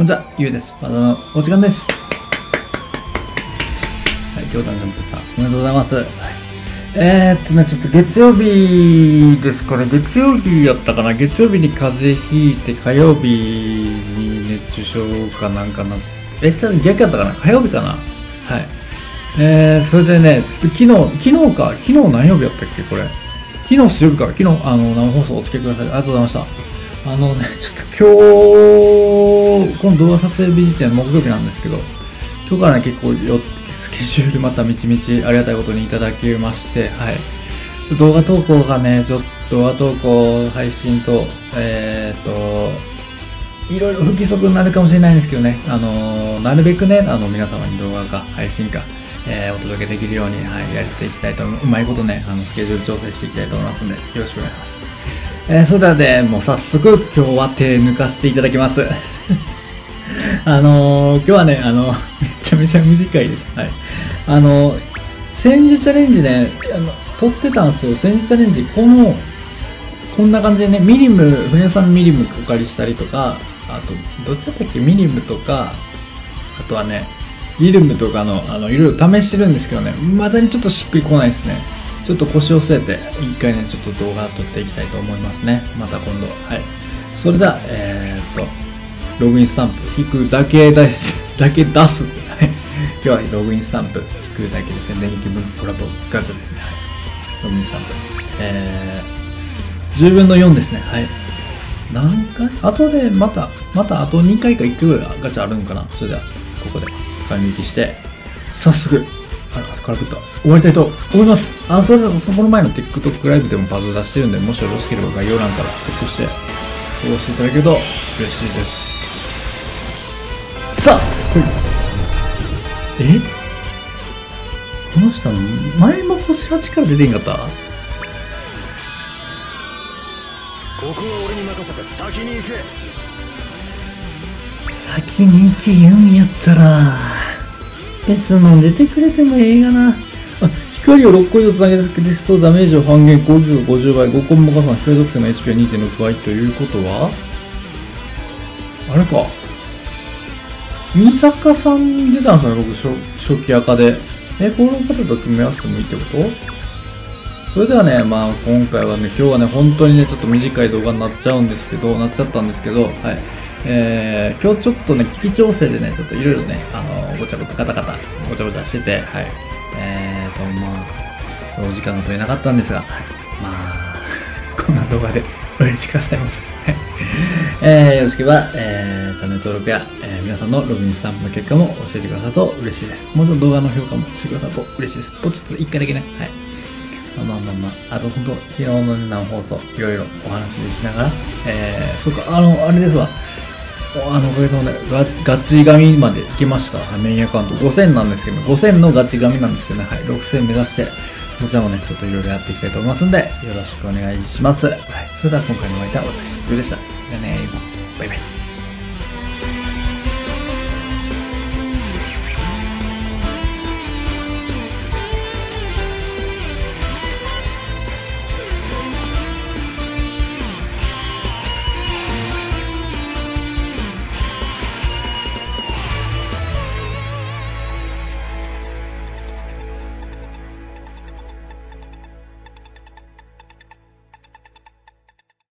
こんにちは、ゆうです。まだのお時間です。はい、今日誕生日だった。おめでとうございます。はい、ちょっと月曜日ですかね。月曜日やったかな。月曜日に風邪ひいて、火曜日に熱中症かなんかな。ちょっと逆やったかな。火曜日かな。はい。それでね、昨日何曜日やったっけ、これ。昨日水曜日から、昨日、生放送お付き合いくださり、ありがとうございました。ちょっと今日、この動画撮影日時点の木曜日なんですけど、今日からね、結構スケジュールまたみちみちありがたいことにいただきまして、はい。動画投稿がね、動画投稿、配信と、いろいろ不規則になるかもしれないんですけどね、なるべくね、皆様に動画か、配信か、お届けできるように、はい、やっていきたいと、うまいことね、スケジュール調整していきたいと思いますので、よろしくお願いします。それではね、もう早速今日は手抜かしていただきます。今日はね、めちゃめちゃ短いです。はい。千字チャレンジね、撮ってたんですよ。千字チャレンジ、こんな感じでね、ミリム、船さんのミリムお借りしたりとか、あと、どっちだったっけ、ミリムとか、あとはね、リルムとかの、いろいろ試してるんですけどね、まだにちょっとしっくりこないですね。ちょっと腰を据えて、一回ね、ちょっと動画撮っていきたいと思いますね。また今度。はい。それでは、ログインスタンプ、引くだけ出す。はい。今日はログインスタンプ、引くだけで宣伝劇分コラボガチャですね。はい。ログインスタンプ。10分の4ですね。はい。何回あとで、またあと2回か1回ぐらいガチャあるんかな。それでは、ここで、感激して、早速、からくった終わりたいと思います。それではこの前の TikTok ライブでもバズ出してるんで、もしよろしければ概要欄からチェックしてフォローしていただけると嬉しいです。さあ、この下の前も星8から出てんかった。ここは俺に任せて先に行け。先に行け言うんやったら別の出てくれてもええがな。光を6個以上つなげですとダメージを半減、攻撃が50倍、5コンボ加算、光属性の HP は 2.6 倍ということは、あれか。三坂さん出たんですよね、僕、初期赤で。この方と組み合わせてもいいってこと？それではね、まあ今回はね、今日はね、本当にね、ちょっと短い動画になっちゃったんですけど、はい。今日ちょっとね、機器調整でね、ちょっといろいろね、ごちゃごちゃしてて、はい。お時間が取れなかったんですが、はい、こんな動画でお許しくださいませ。よろしければ、チャンネル登録や、皆さんのログインスタンプの結果も教えてくださると嬉しいです。もうちょっと動画の評価もしてくださると嬉しいです。ポチッと一回だけね、はい。あと本当、昨日の生放送、いろいろお話ししながら、そうか、あれですわ。おかげさまで、ガチ紙まで行きました。メインアカウント5000なんですけど、5000のガチ紙なんですけどね、はい、6000目指して、こちらもね、ちょっといろいろやっていきたいと思いますんで、よろしくお願いします。はい、それでは今回のお相手は私、ゆうでした。じゃあね、バイバイ。